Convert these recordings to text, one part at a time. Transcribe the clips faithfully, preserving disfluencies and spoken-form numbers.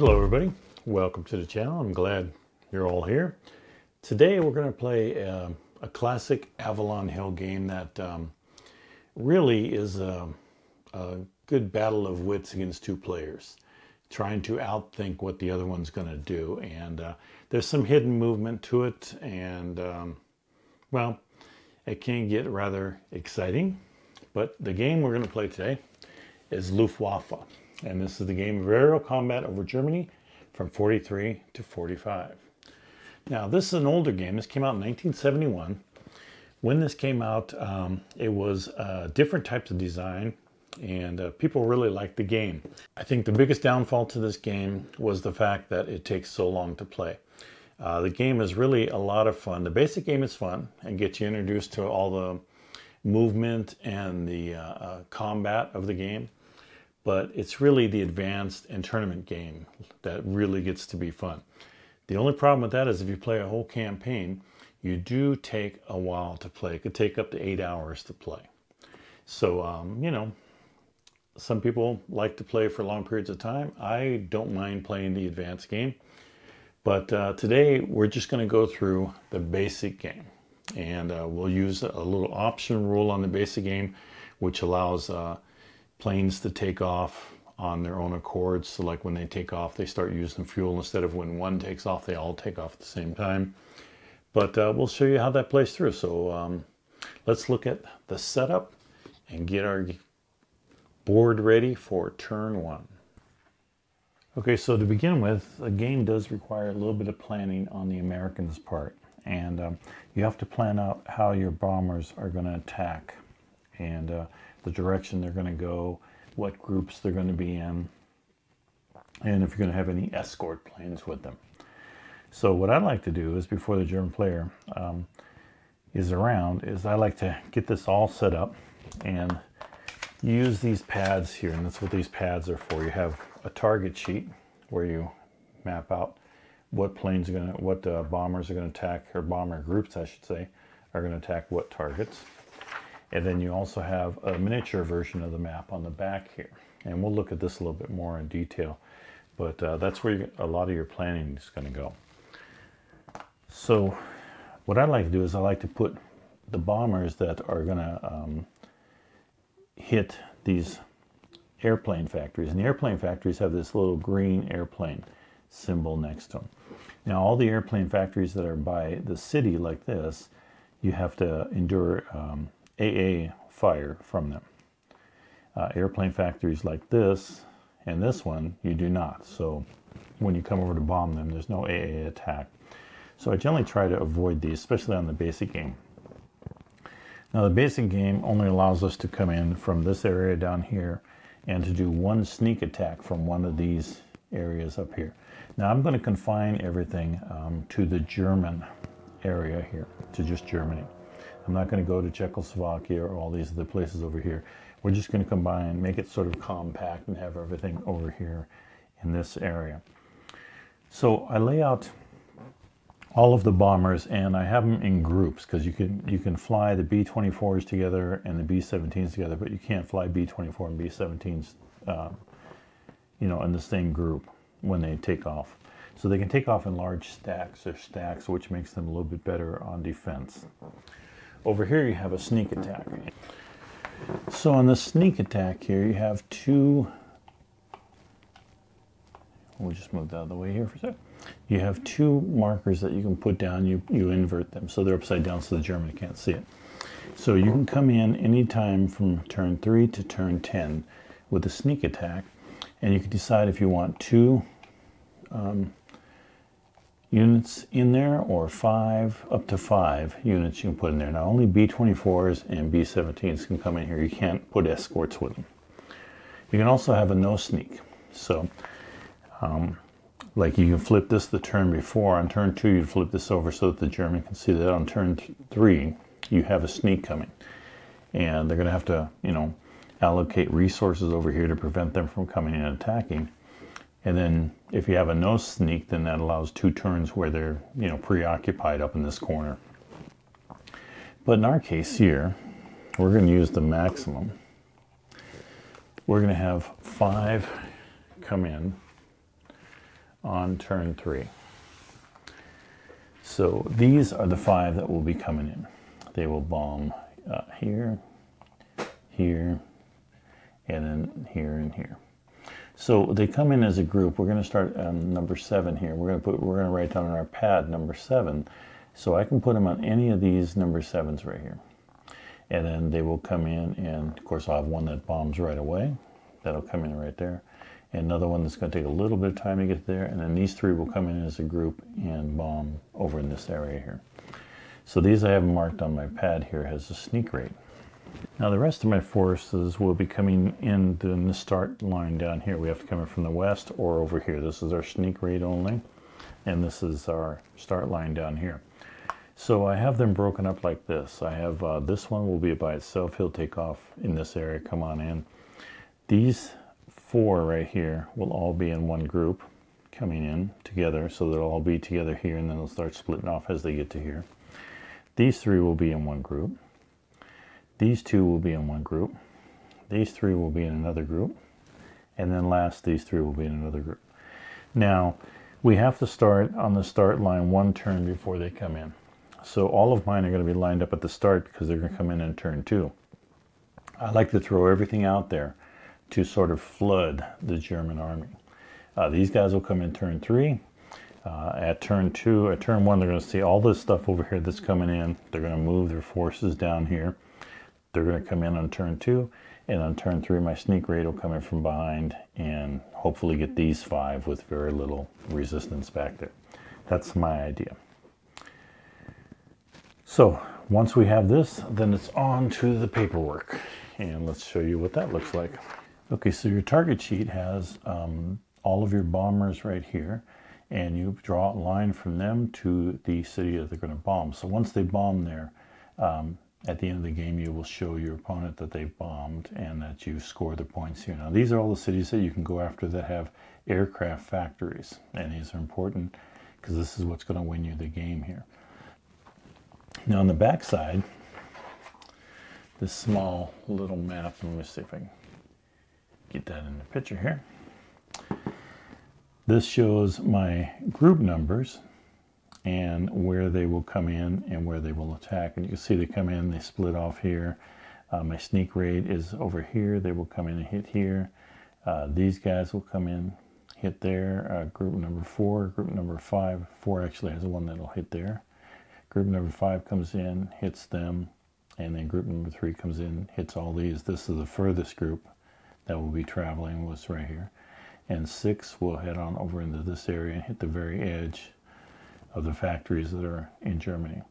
Hello everybody, welcome to the channel. I'm glad you're all here. Today we're going to play uh, a classic Avalon Hill game that um, really is a, a good battle of wits against two players, trying to outthink what the other one's going to do. And uh, there's some hidden movement to it, and um, well, it can get rather exciting. But the game we're going to play today is Luftwaffe. And this is the game of aerial combat over Germany from forty-three to forty-five. Now, this is an older game. This came out in nineteen seventy-one. When this came out, um, it was uh, different types of design, and uh, people really liked the game. I think the biggest downfall to this game was the fact that it takes so long to play. Uh, the game is really a lot of fun. The basic game is fun and gets you introduced to all the movement and the uh, uh, combat of the game. But it's really the advanced and tournament game that really gets to be fun. The only problem with that is if you play a whole campaign, you do take a while to play. It could take up to eight hours to play. So, um, you know, some people like to play for long periods of time. I don't mind playing the advanced game. But uh, today we're just going to go through the basic game. And uh, we'll use a little option rule on the basic game, which allows... Uh, planes to take off on their own accord. So like when they take off, they start using fuel instead of when one takes off, they all take off at the same time. But uh, we'll show you how that plays through. So um, let's look at the setup and get our board ready for turn one. Okay, so to begin with, the game does require a little bit of planning on the Americans' part. And um, you have to plan out how your bombers are going to attack. And uh, the direction they're going to go, what groups they're going to be in, and if you're going to have any escort planes with them. So what I like to do is, before the German player um, is around, is I like to get this all set up and use these pads here, and that's what these pads are for. You have a target sheet where you map out what planes are going to, what uh, bombers are going to attack, or bomber groups, I should say, are going to attack what targets. And then you also have a miniature version of the map on the back here. And we'll look at this a little bit more in detail. But uh, that's where you, a lot of your planning is going to go. So what I like to do is I like to put the bombers that are going to um, hit these airplane factories. And the airplane factories have this little green airplane symbol next to them. Now all the airplane factories that are by the city like this, you have to endure... Um, A A fire from them. Uh, airplane factories like this and this one you do not. So when you come over to bomb them, there's no A A attack. So I generally try to avoid these, especially on the basic game. Now the basic game only allows us to come in from this area down here and to do one sneak attack from one of these areas up here. Now I'm going to confine everything um, to the German area here, to just Germany. I'm not going to go to Czechoslovakia or all these other places over here. We're just going to combine, make it sort of compact, and have everything over here in this area. So I lay out all of the bombers, and I have them in groups because you can you can fly the B twenty-fours together and the B seventeens together, but you can't fly B twenty-four and B seventeens, uh, you know, in the same group when they take off. So they can take off in large stacks or stacks, which makes them a little bit better on defense. Over here you have a sneak attack. So on the sneak attack here you have two, we'll just move that out of the way here for a sec. You have two markers that you can put down, you, you invert them. So they're upside down so the German can't see it. So you can come in anytime from turn three to turn ten with a sneak attack, and you can decide if you want two um, units in there, or five, up to five units you can put in there. Now only B twenty-fours and B seventeens can come in here. You can't put escorts with them. You can also have a no sneak. So um, like you can flip this the turn before. On turn two you flip this over so that the German can see that on turn th three you have a sneak coming. And they're going to have to, you know, allocate resources over here to prevent them from coming in and attacking. And then if you have a no sneak, then that allows two turns where they're, you know, preoccupied up in this corner. But in our case here, we're going to use the maximum. We're going to have five come in on turn three. So these are the five that will be coming in. They will bomb uh, here, here, and then here and here. So they come in as a group. We're going to start on number seven here. We're going to put, we're going to write down on our pad number seven. So I can put them on any of these number sevens right here. And then they will come in, and of course I'll have one that bombs right away. That'll come in right there. Another one that's going to take a little bit of time to get there, and then these three will come in as a group and bomb over in this area here. So these I have marked on my pad here as a sneak rate. Now the rest of my forces will be coming in in the start line down here. We have to come in from the west or over here. This is our sneak rate only, and this is our start line down here. So I have them broken up like this. I have uh, this one will be by itself. He'll take off in this area, come on in. These four right here will all be in one group coming in together, so they'll all be together here, and then they'll start splitting off as they get to here. These three will be in one group. These two will be in one group. These three will be in another group. And then last, these three will be in another group. Now, we have to start on the start line one turn before they come in. So all of mine are going to be lined up at the start because they're going to come in in turn two. I like to throw everything out there to sort of flood the German army. Uh, these guys will come in turn three. Uh, at turn two, at turn one, they're going to see all this stuff over here that's coming in. They're going to move their forces down here. They're going to come in on turn two, and on turn three, my sneak raid will come in from behind and hopefully get these five with very little resistance back there. That's my idea. So once we have this, then it's on to the paperwork, and let's show you what that looks like. Okay, so your target sheet has um, all of your bombers right here, and you draw a line from them to the city that they're going to bomb. So once they bomb there, um, at the end of the game, you will show your opponent that they bombed and that you score the points here. Now, these are all the cities that you can go after that have aircraft factories, and these are important because this is what's going to win you the game here. Now, on the back side, this small little map, let me see if I can get that in the picture here. This shows my group numbers and where they will come in and where they will attack. And you can see they come in, they split off here. Uh, my sneak raid is over here. They will come in and hit here. Uh, these guys will come in, hit there. Uh, group number four, group number five. Four actually has one that'll hit there. Group number five comes in, hits them. And then group number three comes in, hits all these. This is the furthest group that will be traveling, was right here. And six will head on over into this area and hit the very edge of the factories that are in Germany.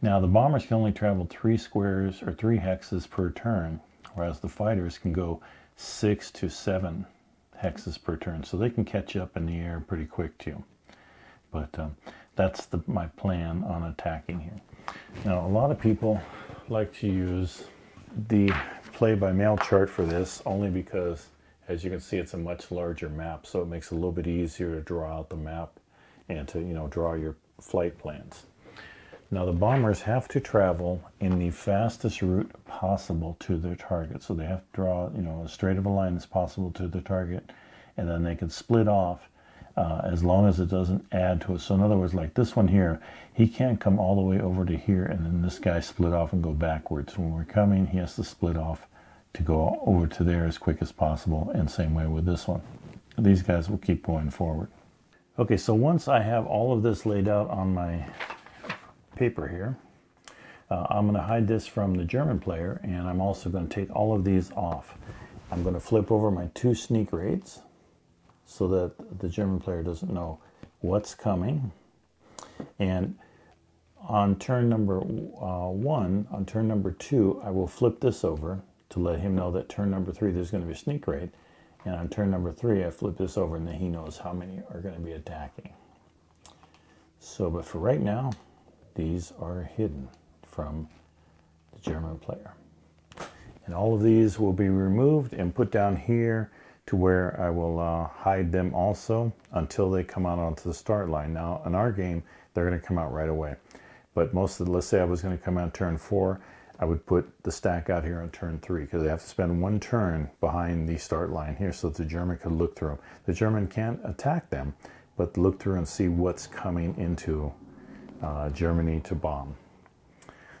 Now the bombers can only travel three squares or three hexes per turn, whereas the fighters can go six to seven hexes per turn. So they can catch up in the air pretty quick too. But um, that's the, my plan on attacking here. Now a lot of people like to use the play-by-mail chart for this only because, as you can see, it's a much larger map, so it makes it a little bit easier to draw out the map and to, you know, draw your flight plans. Now the bombers have to travel in the fastest route possible to their target. So they have to draw, you know, as straight of a line as possible to the target, and then they can split off uh, as long as it doesn't add to it. So in other words, like this one here, he can't come all the way over to here and then this guy split off and go backwards. When we're coming, he has to split off to go over to there as quick as possible, and same way with this one. These guys will keep going forward. Okay, so once I have all of this laid out on my paper here, uh, I'm going to hide this from the German player, and I'm also going to take all of these off. I'm going to flip over my two sneak raids so that the German player doesn't know what's coming. And on turn number uh, one, on turn number two, I will flip this over to let him know that turn number three, there's going to be a sneak raid. And on turn number three, I flip this over and then he knows how many are going to be attacking. So, but for right now, these are hidden from the German player. And all of these will be removed and put down here to where I will uh, hide them also until they come out onto the start line. Now, in our game, they're going to come out right away. But most of the, let's say I was going to come out turn four, I would put the stack out here on turn three because they have to spend one turn behind the start line here so that the German could look through them. The German can't attack them, but look through and see what's coming into uh, Germany to bomb.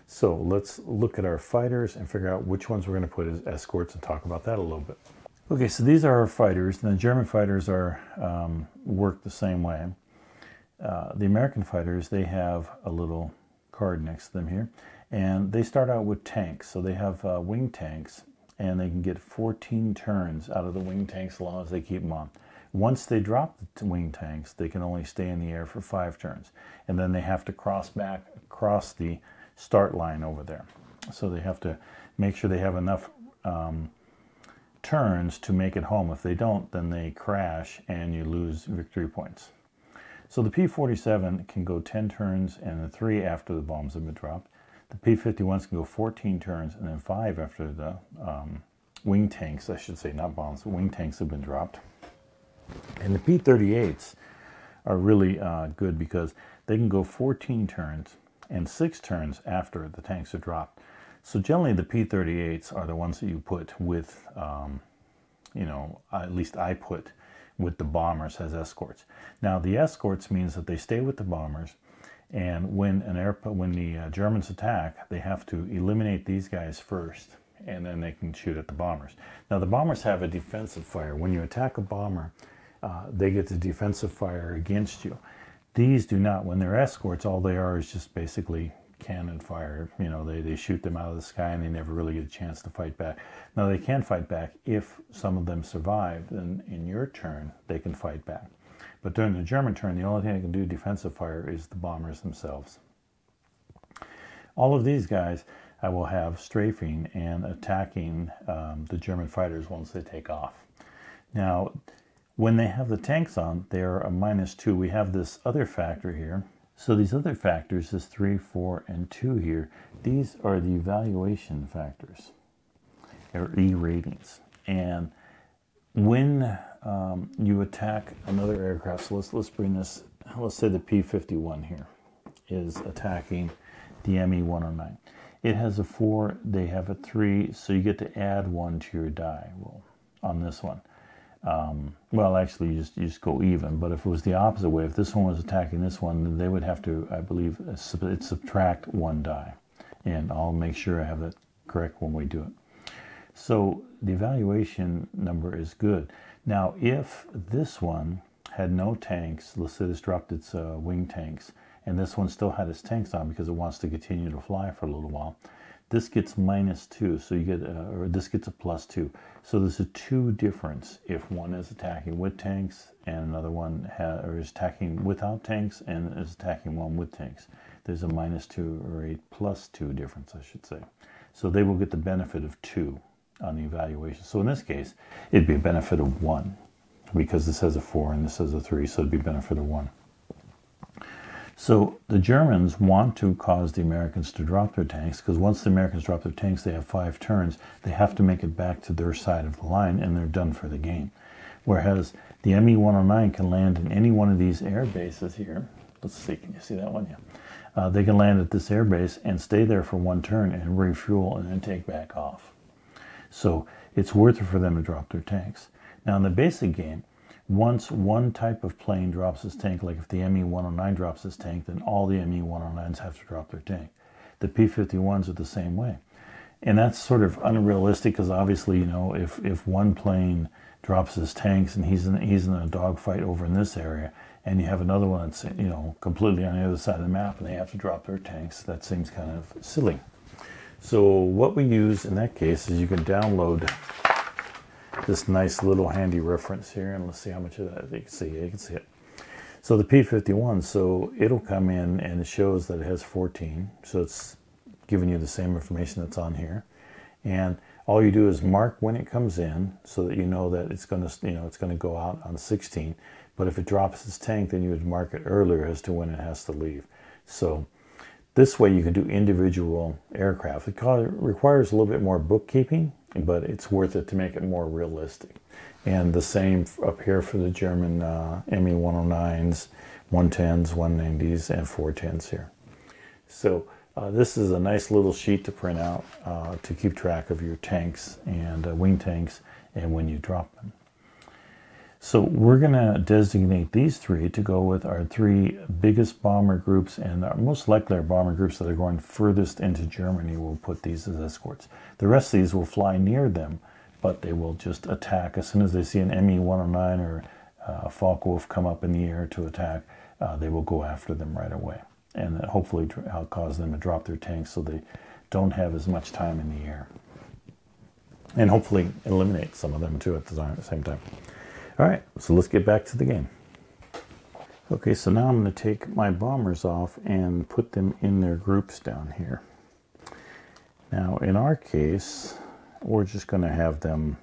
So let's look at our fighters and figure out which ones we're going to put as escorts and talk about that a little bit. Okay, so these are our fighters, and the German fighters are um, work the same way. Uh, the American fighters, they have a little card next to them here, and they start out with tanks. So they have uh, wing tanks, and they can get fourteen turns out of the wing tanks as long as they keep them on. Once they drop the wing tanks, they can only stay in the air for five turns, and then they have to cross back across the start line over there. So they have to make sure they have enough um, turns to make it home. If they don't, then they crash and you lose victory points. So the P forty-seven can go ten turns and then three after the bombs have been dropped. The P fifty-ones can go fourteen turns and then five after the um, wing tanks, I should say, not bombs, but wing tanks have been dropped. And the P thirty-eights are really uh, good because they can go fourteen turns and six turns after the tanks are dropped. So generally the P thirty-eights are the ones that you put with, um, you know, at least I put with the bombers as escorts. Now the escorts means that they stay with the bombers, and when an air, when the uh, Germans attack, they have to eliminate these guys first, and then they can shoot at the bombers. Now the bombers have a defensive fire. When you attack a bomber, uh, they get the defensive fire against you. These do not. When they're escorts, all they are is just basically cannon fire. You know, they, they shoot them out of the sky and they never really get a chance to fight back. Now, they can fight back if some of them survive. Then in your turn, they can fight back. But during the German turn, the only thing they can do defensive fire is the bombers themselves. All of these guys, I will have strafing and attacking um, the German fighters once they take off. Now, when they have the tanks on, they are a minus two. We have this other factor here. So these other factors, this three, four, and two here, these are the evaluation factors, or E ratings. And when um, you attack another aircraft, so let's, let's bring this, let's say the P fifty-one here is attacking the M E one oh nine. It has a four, they have a three, so you get to add one to your die roll on this one. Um, well, actually, you just, you just go even. But if it was the opposite way, if this one was attacking this one, then they would have to, I believe, sub subtract one die. And I'll make sure I have that correct when we do it. So the evaluation number is good. Now, if this one had no tanks, let's say this dropped its uh, wing tanks, and this one still had its tanks on because it wants to continue to fly for a little while, this gets minus two, so you get, a, or this gets a plus two. So there's a two difference if one is attacking with tanks and another one ha or is attacking without tanks and is attacking one with tanks. There's a minus two or a plus two difference, I should say. So they will get the benefit of two on the evaluation. So in this case, it'd be a benefit of one because this has a four and this has a three, so it'd be a benefit of one. So the Germans want to cause the Americans to drop their tanks, because once the Americans drop their tanks, they have five turns. They have to make it back to their side of the line, and they're done for the game. Whereas the M E one oh nine can land in any one of these air bases here. Let's see, can you see that one? Yeah. Uh, they can land at this air base and stay there for one turn and refuel and then take back off. So it's worth it for them to drop their tanks. Now in the basic game, once one type of plane drops its tank, like if the M E one oh nine drops its tank, then all the M E one oh nines have to drop their tank. The P fifty-ones are the same way. And that's sort of unrealistic because obviously, you know, if, if one plane drops his tanks and he's in, he's in a dogfight over in this area, and you have another one that's, you know, completely on the other side of the map and they have to drop their tanks, that seems kind of silly. So what we use in that case is you can download this nice little handy reference here, and let's see how much of that you can see. You can see it. So the P fifty-one, so it'll come in and it shows that it has fourteen, so it's giving you the same information that's on here. And all you do is mark when it comes in so that you know that it's going to, you know, it's going to go out on sixteen. But if it drops its tank, then you would mark it earlier as to when it has to leave. So this way you can do individual aircraft. It requires a little bit more bookkeeping, but it's worth it to make it more realistic. And the same up here for the German uh, M E one oh nines, one tens, one nineties, and four tens here. So uh, this is a nice little sheet to print out uh, to keep track of your tanks and uh, wing tanks and when you drop them. So we're going to designate these three to go with our three biggest bomber groups, and our most likely our bomber groups that are going furthest into Germany will put these as escorts. The rest of these will fly near them, but they will just attack as soon as they see an M E one oh nine or uh, Focke-Wulf come up in the air to attack. Uh, they will go after them right away, and that hopefully cause them to drop their tanks so they don't have as much time in the air, and hopefully eliminate some of them too at the same time. All right, so let's get back to the game. Okay, so now I'm going to take my bombers off and put them in their groups down here. Now, in our case, we're just going to have them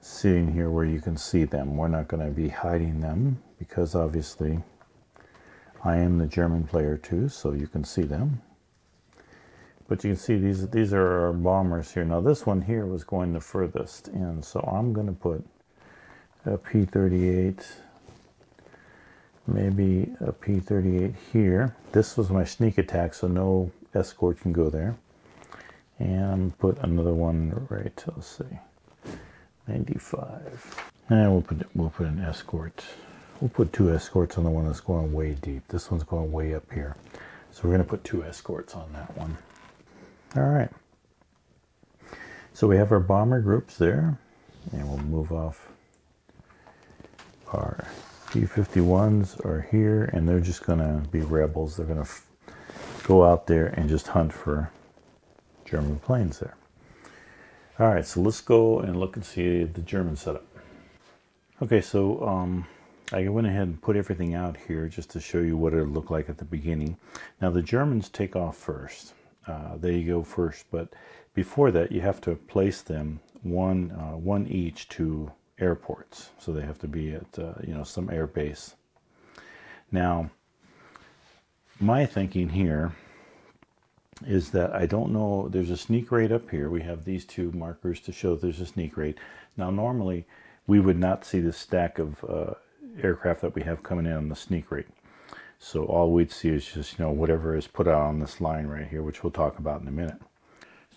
sitting here where you can see them. We're not going to be hiding them because obviously I am the German player too, so you can see them. But you can see these, these are our bombers here. Now this one here was going the furthest, and so I'm going to put a P thirty-eight, maybe a P thirty-eight here. This was my sneak attack, so no escort can go there. And put another one right, let's see, ninety-five. And we'll put, we'll put an escort. We'll put two escorts on the one that's going way deep. This one's going way up here. So we're going to put two escorts on that one. All right, so we have our bomber groups there, and we'll move off. Our P fifty-ones are here, and they're just going to be rebels. They're going to go out there and just hunt for German planes there. All right, so let's go and look and see the German setup. Okay, so um, I went ahead and put everything out here just to show you what it looked like at the beginning. Now the Germans take off first. Uh, they go first, but before that you have to place them one uh, one each to airports, so they have to be at uh, you know, some air base. Now my thinking here is that I don't know, there's a sneak rate up here. We have these two markers to show there's a sneak rate. Now normally we would not see the stack of uh, aircraft that we have coming in on the sneak rate. So all we'd see is just, you know, whatever is put out on this line right here, which we'll talk about in a minute.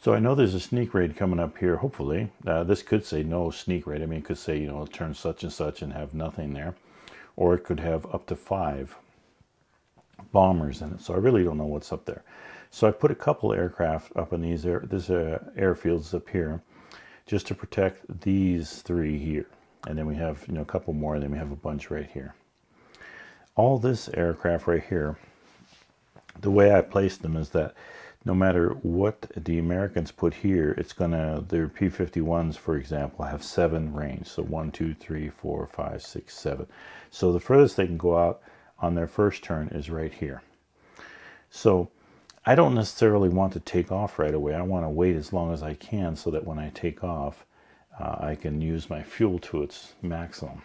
So I know there's a sneak raid coming up here, hopefully. Uh, this could say no sneak raid. I mean, it could say, you know, turn such and such and have nothing there. Or it could have up to five bombers in it. So I really don't know what's up there. So I put a couple aircraft up in these air, this, uh, airfields up here just to protect these three here. And then we have, you know, a couple more, and then we have a bunch right here. All this aircraft right here, the way I placed them is that no matter what the Americans put here, it's gonna, their P fifty-ones, for example, have seven range. So one, two, three, four, five, six, seven. So the furthest they can go out on their first turn is right here. So I don't necessarily want to take off right away. I want to wait as long as I can so that when I take off, uh, I can use my fuel to its maximum.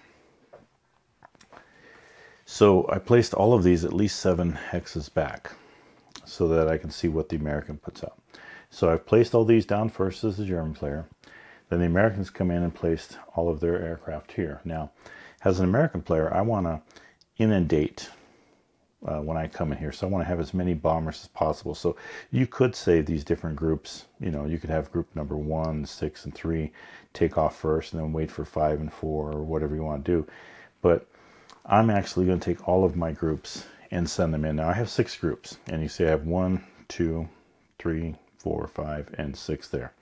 So I placed all of these at least seven hexes back so that I can see what the American puts out. So I've placed all these down first as the German player. Then the Americans come in and placed all of their aircraft here. Now, as an American player, I want to inundate uh, when I come in here. So I want to have as many bombers as possible. So you could save these different groups. You know, you could have group number one, six, and three take off first, and then wait for five and four or whatever you want to do. But I'm actually going to take all of my groups and send them in. Now I have six groups, and you see I have one, two, three, four, five, and six there.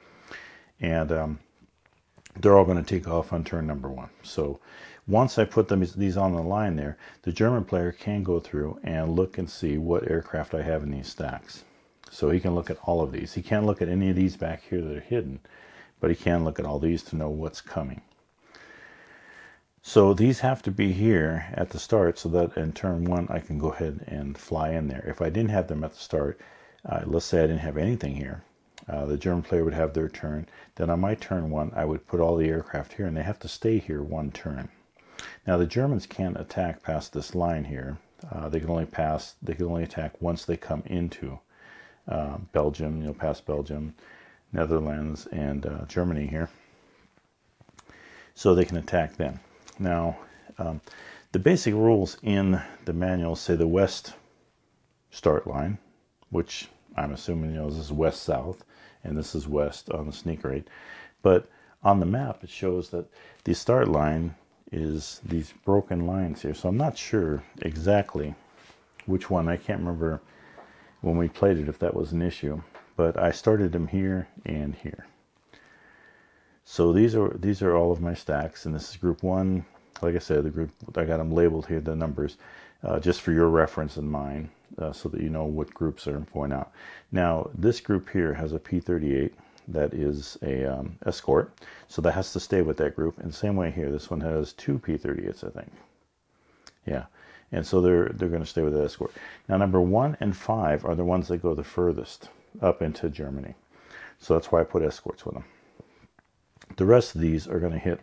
And um, they're all going to take off on turn number one. So once I put them, these on the line there, the German player can go through and look and see what aircraft I have in these stacks. So he can look at all of these. He can't look at any of these back here that are hidden, but he can look at all these to know what's coming. So these have to be here at the start so that in turn one I can go ahead and fly in there. If I didn't have them at the start, uh, let's say I didn't have anything here, uh, the German player would have their turn. Then on my turn one, I would put all the aircraft here, and they have to stay here one turn. Now the Germans can't attack past this line here. Uh, they can only pass, they can only attack once they come into uh, Belgium, you know, past Belgium, Netherlands, and uh, Germany here. So they can attack then. Now, um, the basic rules in the manual say the west start line, which I'm assuming, you know, this is west-south, and this is west on the sneak rate. But on the map, it shows that the start line is these broken lines here. So I'm not sure exactly which one. I can't remember when we played it if that was an issue, but I started them here and here. So these are these are all of my stacks, and this is group one. Like I said, the group, I got them labeled here, the numbers, uh, just for your reference and mine, uh, so that you know what groups are going out. Now this group here has a P thirty-eight that is a um, escort, so that has to stay with that group. And same way here, this one has two P thirty-eights, I think. Yeah, and so they're they're going to stay with that escort. Now number one and five are the ones that go the furthest up into Germany, so that's why I put escorts with them. The rest of these are going to hit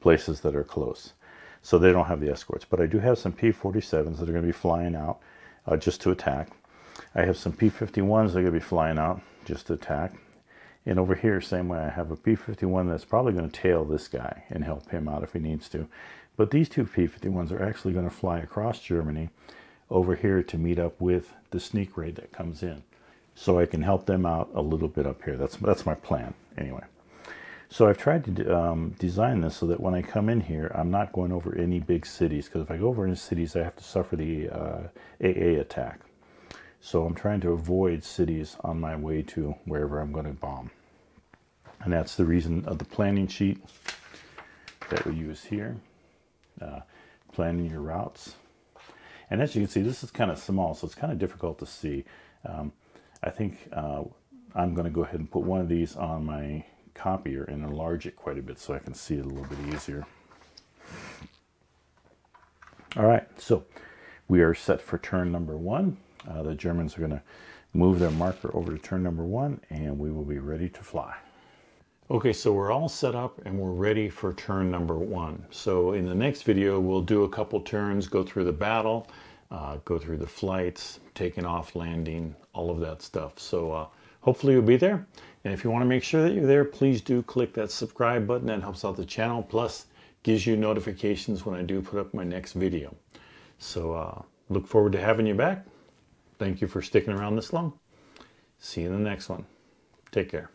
places that are close, so they don't have the escorts. But I do have some P forty-sevens that are going to be flying out uh, just to attack. I have some P fifty-ones that are going to be flying out just to attack. And over here, same way, I have a P fifty-one that's probably going to tail this guy and help him out if he needs to. But these two P fifty-ones are actually going to fly across Germany over here to meet up with the sneak raid that comes in, so I can help them out a little bit up here. That's, that's my plan anyway. So I've tried to um, design this so that when I come in here, I'm not going over any big cities, because if I go over any cities, I have to suffer the uh, A A attack. So I'm trying to avoid cities on my way to wherever I'm going to bomb. And that's the reason of the planning sheet that we use here, uh, planning your routes. And as you can see, this is kind of small, so it's kind of difficult to see. Um, I think uh, I'm going to go ahead and put one of these on my copier and enlarge it quite a bit so I can see it a little bit easier. All right, so we are set for turn number one. Uh, the Germans are going to move their marker over to turn number one, and we will be ready to fly. Okay, so we're all set up and we're ready for turn number one. So in the next video, we'll do a couple turns, go through the battle, uh, go through the flights, taking off, landing, all of that stuff. So uh, hopefully you'll be there. And if you want to make sure that you're there, please do click that subscribe button. That helps out the channel, plus gives you notifications when I do put up my next video. So uh, look forward to having you back. Thank you for sticking around this long. See you in the next one. Take care.